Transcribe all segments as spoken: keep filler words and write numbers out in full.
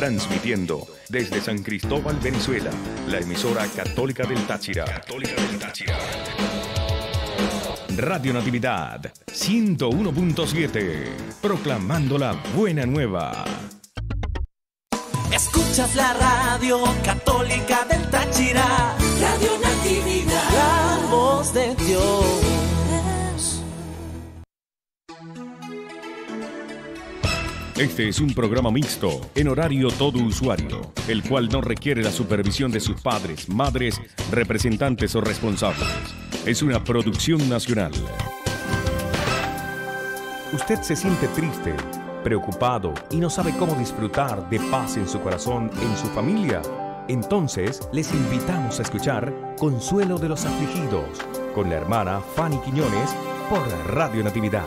Transmitiendo desde San Cristóbal, Venezuela, la emisora católica del Táchira. Católica del Táchira. Radio Natividad ciento uno punto siete, proclamando la buena nueva. Escuchas la radio católica del Táchira, Radio Natividad, la voz de Dios. Este es un programa mixto, en horario todo usuario, el cual no requiere la supervisión de sus padres, madres, representantes o responsables. Es una producción nacional. ¿Usted se siente triste, preocupado y no sabe cómo disfrutar de paz en su corazón, en su familia? Entonces, les invitamos a escuchar Consuelo de los Afligidos, con la hermana Fanny Quiñónez, por Radio Natividad.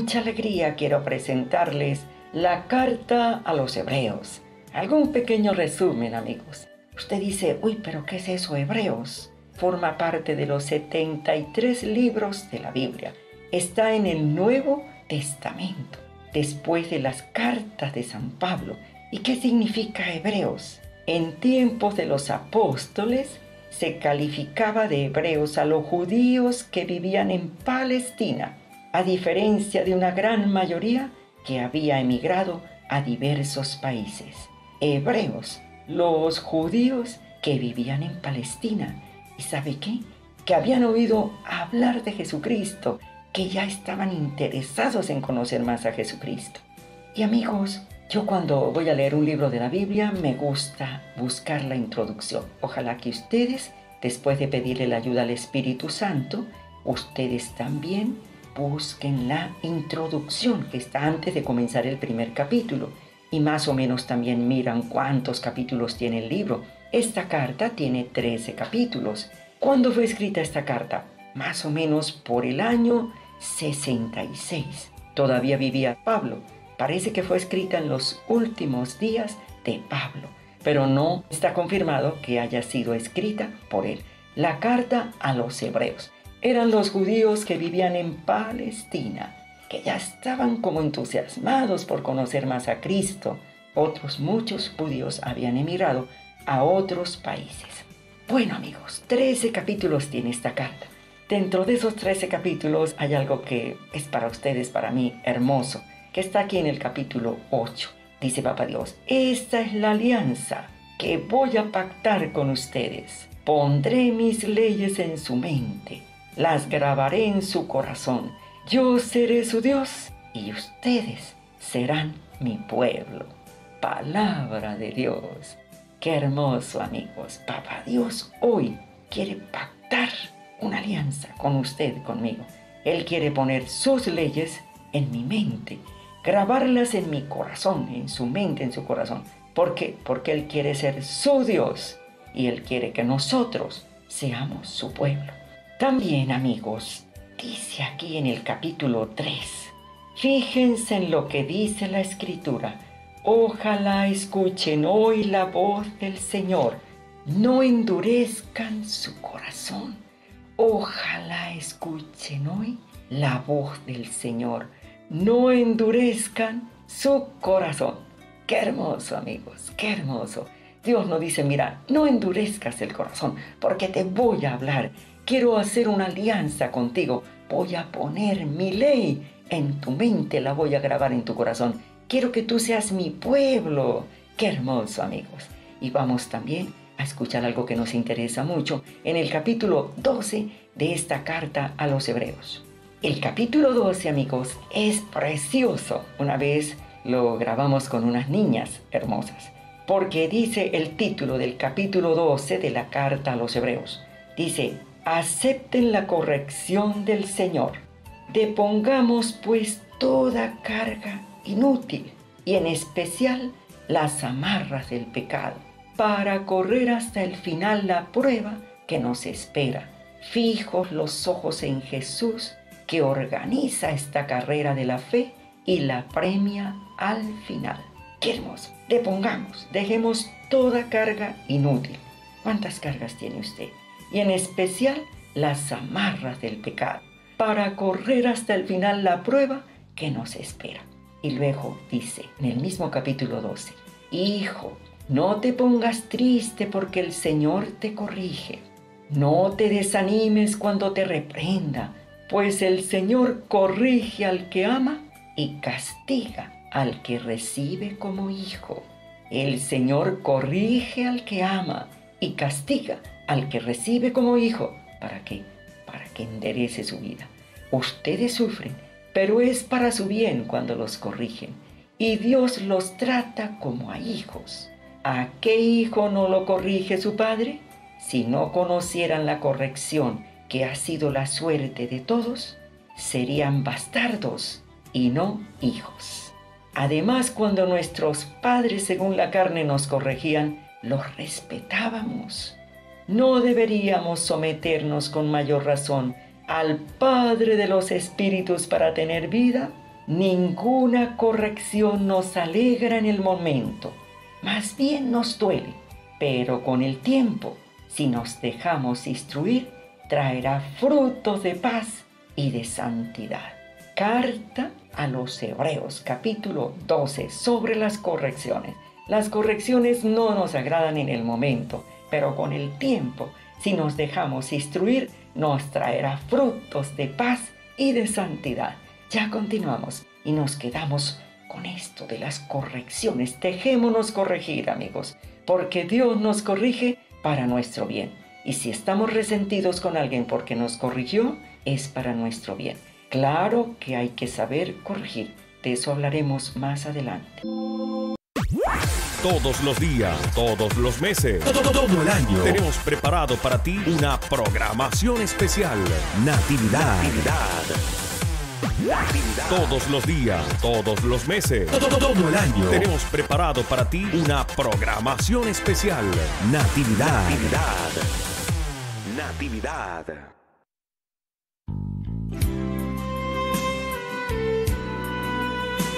Mucha alegría quiero presentarles la Carta a los Hebreos. Algún pequeño resumen, amigos. Usted dice, uy, pero ¿qué es eso, Hebreos? Forma parte de los setenta y tres libros de la Biblia. Está en el Nuevo Testamento, después de las cartas de San Pablo. ¿Y qué significa Hebreos? En tiempos de los apóstoles se calificaba de hebreos a los judíos que vivían en Palestina, a diferencia de una gran mayoría que había emigrado a diversos países. Hebreos, los judíos que vivían en Palestina. ¿Y sabe qué? Que habían oído hablar de Jesucristo, que ya estaban interesados en conocer más a Jesucristo. Y amigos, yo cuando voy a leer un libro de la Biblia me gusta buscar la introducción. Ojalá que ustedes, después de pedirle la ayuda al Espíritu Santo, ustedes también busquen la introducción que está antes de comenzar el primer capítulo y más o menos también miran cuántos capítulos tiene el libro. Esta carta tiene trece capítulos. ¿Cuándo fue escrita esta carta? Más o menos por el año sesenta y seis. Todavía vivía Pablo. Parece que fue escrita en los últimos días de Pablo, pero no está confirmado que haya sido escrita por él. La Carta a los Hebreos. Eran los judíos que vivían en Palestina, que ya estaban como entusiasmados por conocer más a Cristo. Otros muchos judíos habían emigrado a otros países. Bueno, amigos, trece capítulos tiene esta carta. Dentro de esos trece capítulos hay algo que es para ustedes, para mí, hermoso, que está aquí en el capítulo ocho. Dice Papá Dios, esta es la alianza que voy a pactar con ustedes. Pondré mis leyes en su mente. Las grabaré en su corazón. Yo seré su Dios y ustedes serán mi pueblo. Palabra de Dios. Qué hermoso, amigos. Papá Dios hoy quiere pactar una alianza con usted, conmigo. Él quiere poner sus leyes en mi mente, grabarlas en mi corazón, en su mente, en su corazón. ¿Por qué? Porque Él quiere ser su Dios y Él quiere que nosotros seamos su pueblo. También, amigos, dice aquí en el capítulo tres, fíjense en lo que dice la Escritura. Ojalá escuchen hoy la voz del Señor. No endurezcan su corazón. Ojalá escuchen hoy la voz del Señor. No endurezcan su corazón. Qué hermoso, amigos, qué hermoso. Dios nos dice, mira, no endurezcas el corazón, porque te voy a hablar. Quiero hacer una alianza contigo. Voy a poner mi ley en tu mente, la voy a grabar en tu corazón. Quiero que tú seas mi pueblo. ¡Qué hermoso, amigos! Y vamos también a escuchar algo que nos interesa mucho en el capítulo doce de esta carta a los Hebreos. El capítulo doce, amigos, es precioso. Una vez lo grabamos con unas niñas hermosas, porque dice el título del capítulo doce de la carta a los Hebreos. Dice, acepten la corrección del Señor. Depongamos pues toda carga inútil y en especial las amarras del pecado para correr hasta el final la prueba que nos espera. Fijos los ojos en Jesús que organiza esta carrera de la fe y la premia al final. ¡Qué hermoso! Depongamos, dejemos toda carga inútil. ¿Cuántas cargas tiene usted? Y en especial las amarras del pecado para correr hasta el final la prueba que nos espera. Y luego dice en el mismo capítulo doce, Hijo, no te pongas triste porque el Señor te corrige. No te desanimes cuando te reprenda, pues el Señor corrige al que ama y castiga al que recibe como hijo. El Señor corrige al que ama y castiga al que recibe como hijo. ¿Para qué? Para que enderece su vida. Ustedes sufren, pero es para su bien cuando los corrigen. Y Dios los trata como a hijos. ¿A qué hijo no lo corrige su padre? Si no conocieran la corrección que ha sido la suerte de todos, serían bastardos y no hijos. Además, cuando nuestros padres según la carne nos corregían, los respetábamos. No deberíamos someternos con mayor razón al Padre de los Espíritus para tener vida. Ninguna corrección nos alegra en el momento, más bien nos duele, pero con el tiempo, si nos dejamos instruir, traerá frutos de paz y de santidad. Carta a los Hebreos, capítulo doce, sobre las correcciones. Las correcciones no nos agradan en el momento, pero con el tiempo, si nos dejamos instruir, nos traerá frutos de paz y de santidad. Ya continuamos y nos quedamos con esto de las correcciones. Dejémonos corregir, amigos, porque Dios nos corrige para nuestro bien. Y si estamos resentidos con alguien porque nos corrigió, es para nuestro bien. Claro que hay que saber corregir. De eso hablaremos más adelante. Todos los días, todos los meses, todo, todo el año, tenemos preparado para ti una programación especial. Natividad. Natividad. Todos los días, todos los meses, todo, todo, todo el año, tenemos preparado para ti una programación especial. Natividad. Natividad. Natividad.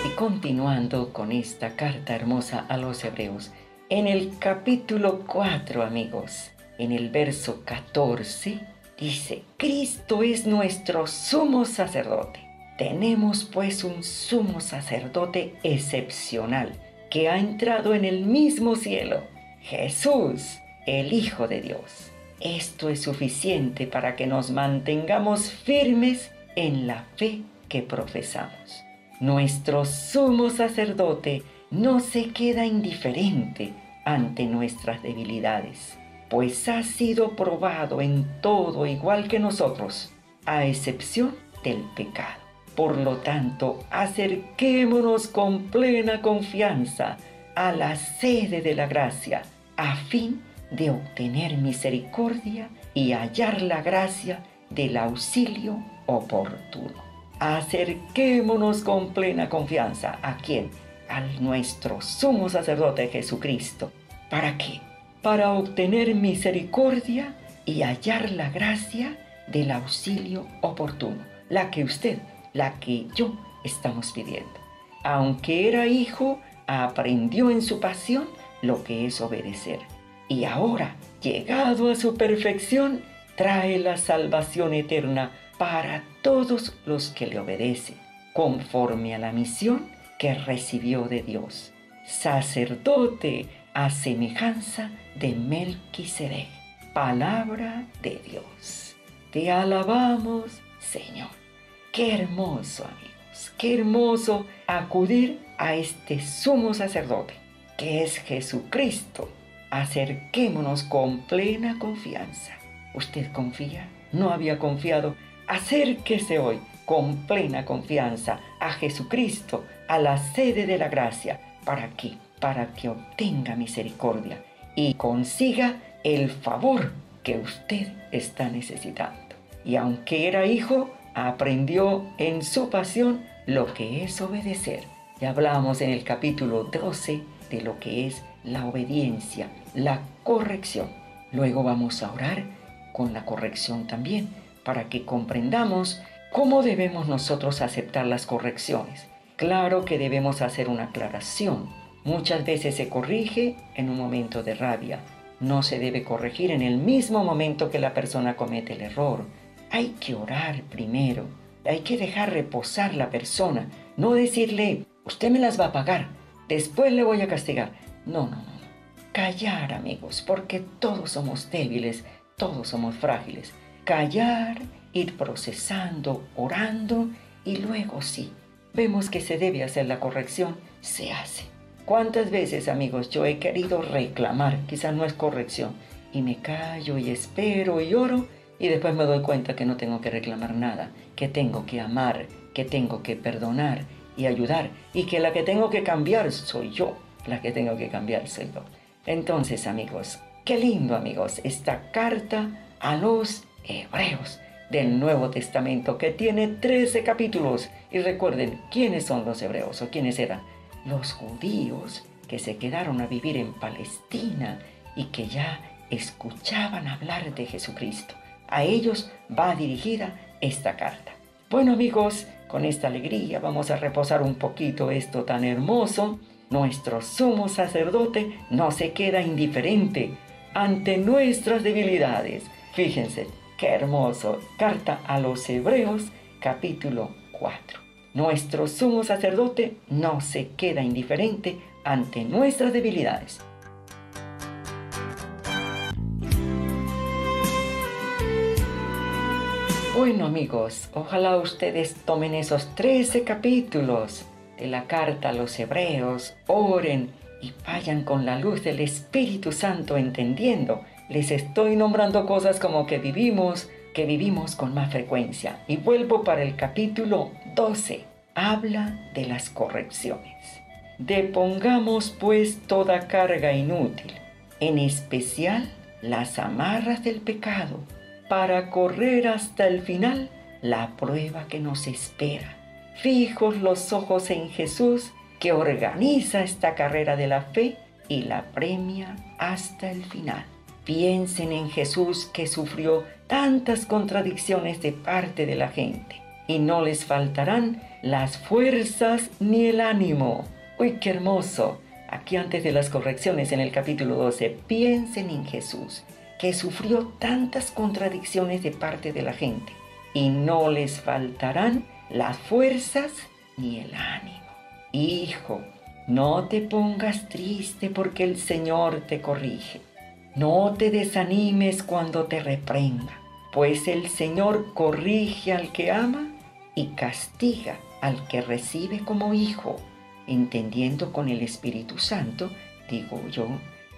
Y continuando con esta carta hermosa a los Hebreos, en el capítulo cuatro, amigos, en el verso catorce, dice: Cristo es nuestro sumo sacerdote. Tenemos pues un sumo sacerdote excepcional que ha entrado en el mismo cielo, Jesús, el Hijo de Dios. Esto es suficiente para que nos mantengamos firmes en la fe que profesamos. Nuestro sumo sacerdote no se queda indiferente ante nuestras debilidades, pues ha sido probado en todo igual que nosotros, a excepción del pecado. Por lo tanto, acerquémonos con plena confianza a la sede de la gracia, a fin de obtener misericordia y hallar la gracia del auxilio oportuno. Acerquémonos con plena confianza. ¿A quién? A nuestro sumo sacerdote Jesucristo. ¿Para qué? Para obtener misericordia y hallar la gracia del auxilio oportuno, la que usted, la que yo estamos pidiendo. Aunque era hijo, aprendió en su pasión lo que es obedecer. Y ahora, llegado a su perfección, trae la salvación eterna para todos los que le obedecen, conforme a la misión que recibió de Dios. Sacerdote a semejanza de Melquisedec. Palabra de Dios. Te alabamos, Señor. Qué hermoso, amigos, qué hermoso acudir a este sumo sacerdote, que es Jesucristo. Acerquémonos con plena confianza. ¿Usted confía? ¿No había confiado? Acérquese hoy con plena confianza a Jesucristo, a la sede de la gracia. ¿Para qué? Para que obtenga misericordia y consiga el favor que usted está necesitando. Y aunque era hijo, aprendió en su pasión lo que es obedecer. Ya hablamos en el capítulo doce de lo que es la obediencia, la corrección. Luego vamos a orar con la corrección también, para que comprendamos cómo debemos nosotros aceptar las correcciones. Claro que debemos hacer una aclaración. Muchas veces se corrige en un momento de rabia, No se debe corregir en el mismo momento que la persona comete el error. Hay que orar primero. Hay que dejar reposar la persona. No decirle, usted me las va a pagar, después le voy a castigar. No, no, no. Callar, amigos, porque todos somos débiles, todos somos frágiles. Callar, ir procesando, orando, y luego sí, vemos que se debe hacer la corrección, se hace. ¿Cuántas veces, amigos, yo he querido reclamar, quizás no es corrección, y me callo y espero y oro, y después me doy cuenta que no tengo que reclamar nada, que tengo que amar, que tengo que perdonar y ayudar, y que la que tengo que cambiar soy yo, la que tengo que cambiar soy yo. Entonces, amigos, qué lindo, amigos, esta carta a los Hebreos del Nuevo Testamento, que tiene trece capítulos. Y recuerden, ¿quiénes son los hebreos o quiénes eran? Los judíos que se quedaron a vivir en Palestina y que ya escuchaban hablar de Jesucristo. A ellos va dirigida esta carta. Bueno, amigos, con esta alegría vamos a reposar un poquito esto tan hermoso. Nuestro sumo sacerdote no se queda indiferente ante nuestras debilidades. Fíjense, qué hermoso. Carta a los Hebreos, capítulo cuatro. Nuestro sumo sacerdote no se queda indiferente ante nuestras debilidades. Bueno, amigos, ojalá ustedes tomen esos trece capítulos de la carta a los Hebreos, oren y vayan con la luz del Espíritu Santo entendiendo. Les estoy nombrando cosas como que vivimos, que vivimos con más frecuencia. Y vuelvo para el capítulo doce. Habla de las correcciones. Depongamos pues toda carga inútil, en especial las amarras del pecado, para correr hasta el final la prueba que nos espera. Fijos los ojos en Jesús, que organiza esta carrera de la fe y la premia hasta el final. Piensen en Jesús, que sufrió tantas contradicciones de parte de la gente, y no les faltarán las fuerzas ni el ánimo. ¡Uy, qué hermoso! Aquí antes de las correcciones en el capítulo doce, piensen en Jesús, que sufrió tantas contradicciones de parte de la gente, y no les faltarán las fuerzas ni el ánimo. Hijo, no te pongas triste porque el Señor te corrige. No te desanimes cuando te reprenda, pues el Señor corrige al que ama y castiga al que recibe como hijo, entendiendo con el Espíritu Santo, digo yo,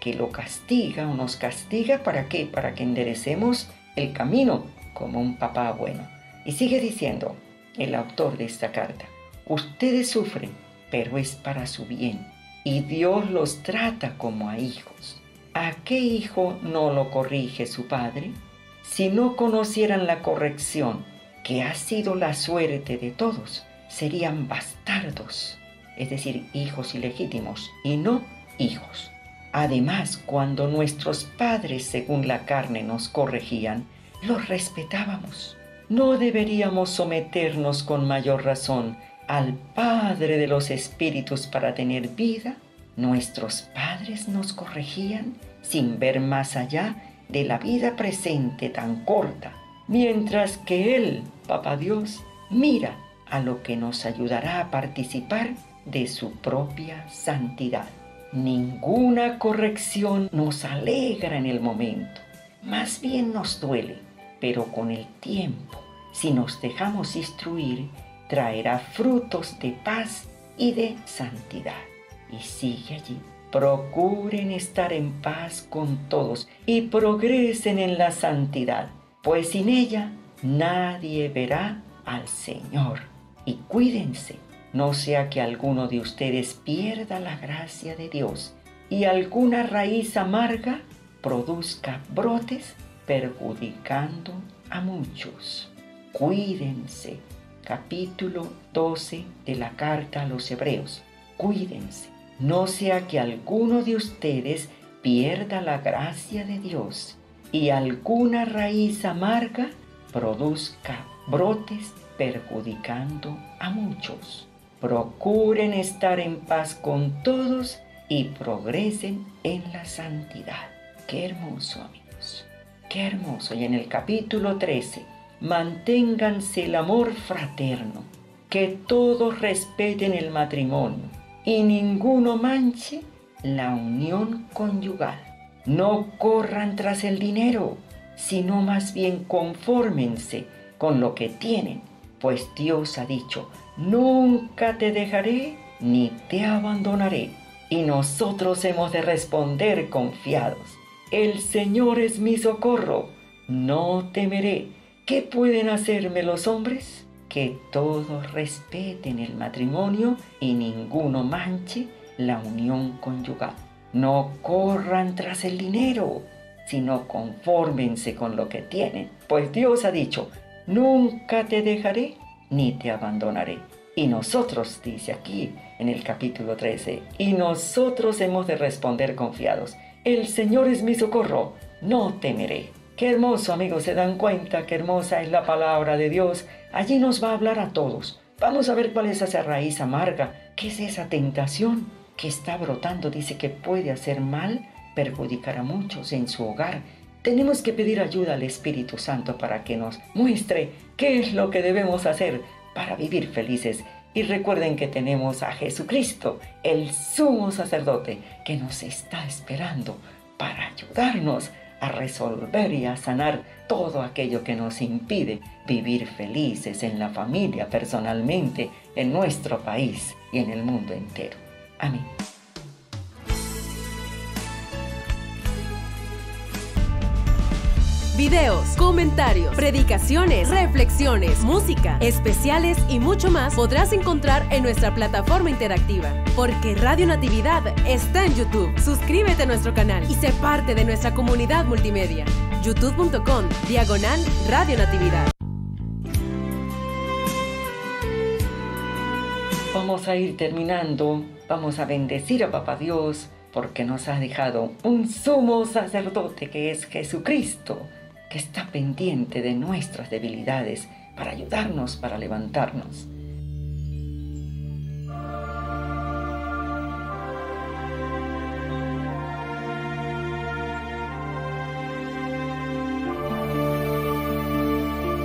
que lo castiga o nos castiga, ¿para qué? Para que enderecemos el camino como un papá bueno. Y sigue diciendo el autor de esta carta, ustedes sufren, pero es para su bien, y Dios los trata como a hijos. ¿A qué hijo no lo corrige su padre? Si no conocieran la corrección, que ha sido la suerte de todos, serían bastardos, es decir, hijos ilegítimos y no hijos. Además, cuando nuestros padres según la carne nos corregían, los respetábamos. ¿No deberíamos someternos con mayor razón al Padre de los Espíritus para tener vida? Nuestros padres nos corregían sin ver más allá de la vida presente tan corta, mientras que Él, Papá Dios, mira a lo que nos ayudará a participar de su propia santidad. Ninguna corrección nos alegra en el momento, más bien nos duele, pero con el tiempo, si nos dejamos instruir, traerá frutos de paz y de santidad. Y sigue allí. Procuren estar en paz con todos y progresen en la santidad, pues sin ella nadie verá al Señor. Y cuídense, no sea que alguno de ustedes pierda la gracia de Dios y alguna raíz amarga produzca brotes perjudicando a muchos. Cuídense. Capítulo doce de la Carta a los Hebreos. Cuídense. No sea que alguno de ustedes pierda la gracia de Dios y alguna raíz amarga produzca brotes perjudicando a muchos. Procuren estar en paz con todos y progresen en la santidad. Qué hermoso, amigos, qué hermoso. Y en el capítulo trece, manténganse el amor fraterno, que todos respeten el matrimonio y ninguno manche la unión conyugal. No corran tras el dinero, sino más bien confórmense con lo que tienen, pues Dios ha dicho, nunca te dejaré ni te abandonaré. Y nosotros hemos de responder confiados, el Señor es mi socorro, no temeré. ¿Qué pueden hacerme los hombres? Que todos respeten el matrimonio y ninguno manche la unión conyugal. No corran tras el dinero, sino confórmense con lo que tienen, pues Dios ha dicho, nunca te dejaré ni te abandonaré. Y nosotros, dice aquí en el capítulo trece, y nosotros hemos de responder confiados, el Señor es mi socorro, no temeré. Qué hermoso, amigos, se dan cuenta que hermosa es la palabra de Dios. Allí nos va a hablar a todos. Vamos a ver cuál es esa raíz amarga, qué es esa tentación que está brotando, dice que puede hacer mal, perjudicar a muchos en su hogar. Tenemos que pedir ayuda al Espíritu Santo para que nos muestre qué es lo que debemos hacer para vivir felices. Y recuerden que tenemos a Jesucristo, el sumo sacerdote, que nos está esperando para ayudarnos a resolver y a sanar todo aquello que nos impide vivir felices en la familia, personalmente, en nuestro país y en el mundo entero. Amén. Videos, comentarios, predicaciones, reflexiones, música, especiales y mucho más podrás encontrar en nuestra plataforma interactiva. Porque Radio Natividad está en YouTube. Suscríbete a nuestro canal y sé parte de nuestra comunidad multimedia. youtube punto com, diagonal Radio Natividad. Vamos a ir terminando. Vamos a bendecir a Papá Dios porque nos ha dejado un sumo sacerdote que es Jesucristo, que está pendiente de nuestras debilidades para ayudarnos, para levantarnos.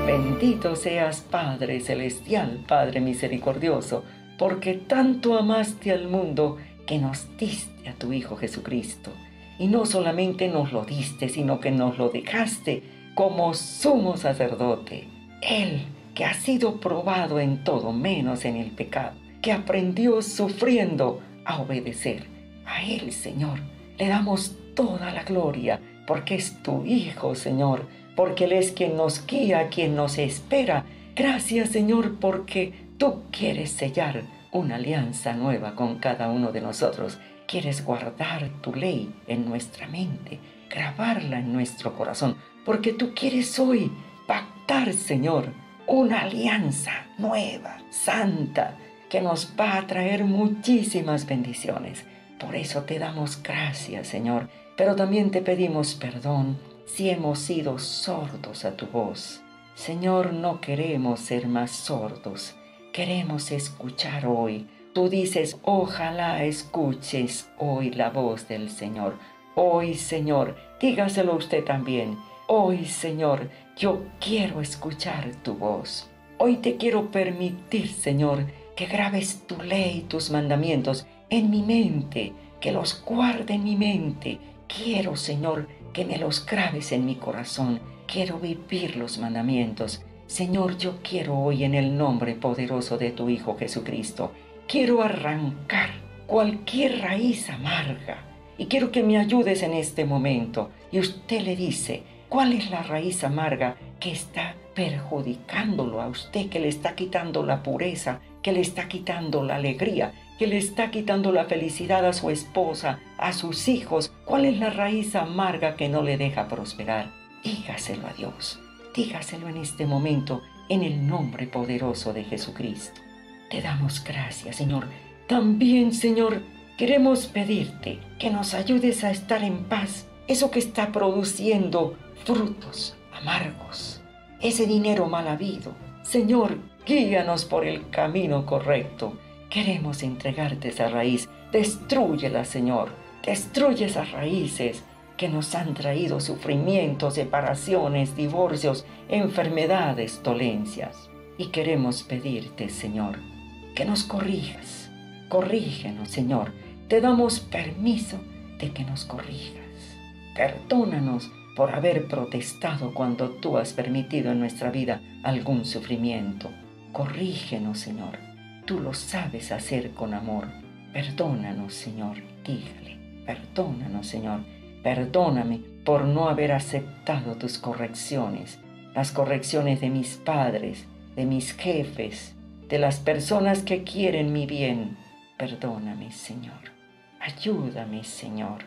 Bendito seas, Padre Celestial, Padre Misericordioso, porque tanto amaste al mundo que nos diste a tu Hijo Jesucristo. Y no solamente nos lo diste, sino que nos lo dejaste como sumo sacerdote, Él que ha sido probado en todo menos en el pecado, que aprendió sufriendo a obedecer. A Él, Señor, le damos toda la gloria, porque es tu Hijo, Señor, porque Él es quien nos guía, quien nos espera. Gracias, Señor, porque tú quieres sellar una alianza nueva con cada uno de nosotros. Quieres guardar tu ley en nuestra mente, grabarla en nuestro corazón, porque tú quieres hoy pactar, Señor, una alianza nueva, santa, que nos va a traer muchísimas bendiciones. Por eso te damos gracias, Señor, pero también te pedimos perdón si hemos sido sordos a tu voz. Señor, no queremos ser más sordos, queremos escuchar hoy. Tú dices, ojalá escuches hoy la voz del Señor. Hoy, Señor, dígaselo usted también. Hoy, Señor, yo quiero escuchar tu voz. Hoy te quiero permitir, Señor, que grabes tu ley, tus mandamientos en mi mente, que los guarde en mi mente. Quiero, Señor, que me los grabes en mi corazón. Quiero vivir los mandamientos. Señor, yo quiero hoy, en el nombre poderoso de tu Hijo Jesucristo, quiero arrancar cualquier raíz amarga. Y quiero que me ayudes en este momento. Y usted le dice, ¿cuál es la raíz amarga que está perjudicándolo a usted, que le está quitando la pureza, que le está quitando la alegría, que le está quitando la felicidad a su esposa, a sus hijos? ¿Cuál es la raíz amarga que no le deja prosperar? Dígaselo a Dios, dígaselo en este momento, en el nombre poderoso de Jesucristo. Te damos gracias, Señor. También, Señor, queremos pedirte que nos ayudes a estar en paz. Eso que está produciendo frutos amargos, ese dinero mal habido. Señor, guíanos por el camino correcto. Queremos entregarte esa raíz. Destrúyela, Señor. Destruye esas raíces. que nos han traído sufrimientos, separaciones, divorcios, enfermedades, dolencias. Y queremos pedirte, Señor, que nos corrijas. Corrígenos, Señor. Te damos permiso de que nos corrijas. Perdónanos por haber protestado cuando tú has permitido en nuestra vida algún sufrimiento. Corrígenos, Señor. Tú lo sabes hacer con amor. Perdónanos, Señor. Dígale, perdónanos, Señor. Perdóname por no haber aceptado tus correcciones, las correcciones de mis padres, de mis jefes, de las personas que quieren mi bien. Perdóname, Señor. Ayúdame, Señor.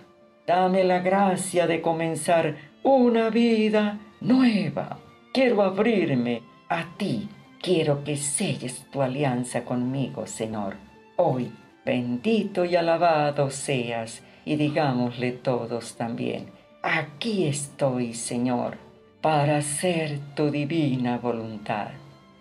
Dame la gracia de comenzar una vida nueva. Quiero abrirme a ti. Quiero que selles tu alianza conmigo, Señor. Hoy, bendito y alabado seas. Y digámosle todos también, aquí estoy, Señor, para hacer tu divina voluntad.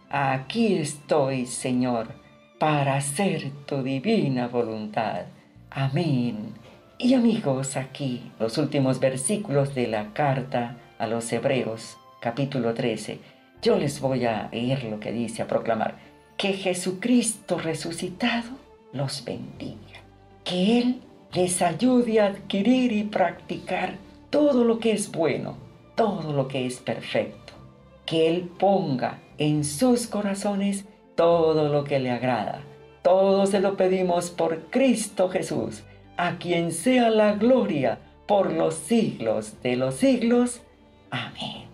Aquí estoy, Señor, para hacer tu divina voluntad. Amén. Y amigos, aquí los últimos versículos de la Carta a los Hebreos, capítulo trece. Yo les voy a leer lo que dice, a proclamar. Que Jesucristo resucitado los bendiga. Que Él les ayude a adquirir y practicar todo lo que es bueno, todo lo que es perfecto. Que Él ponga en sus corazones todo lo que le agrada. Todo se lo pedimos por Cristo Jesús, a quien sea la gloria por los siglos de los siglos. Amén.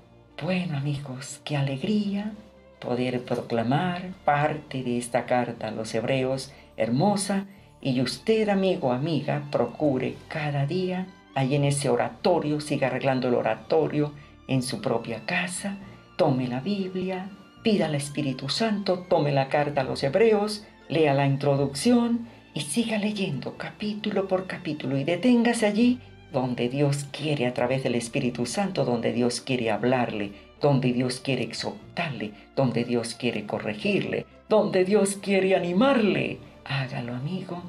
Bueno, amigos, qué alegría poder proclamar parte de esta carta a los Hebreos hermosa. Y usted, amigo, amiga, procure cada día, ahí en ese oratorio, siga arreglando el oratorio en su propia casa, tome la Biblia, pida al Espíritu Santo, tome la Carta a los Hebreos, lea la introducción y siga leyendo capítulo por capítulo y deténgase allí donde Dios quiere a través del Espíritu Santo, donde Dios quiere hablarle, donde Dios quiere exhortarle, donde Dios quiere corregirle, donde Dios quiere animarle. Hágalo, amigo,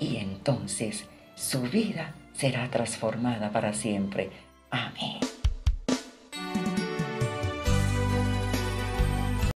y entonces su vida será transformada para siempre. Amén.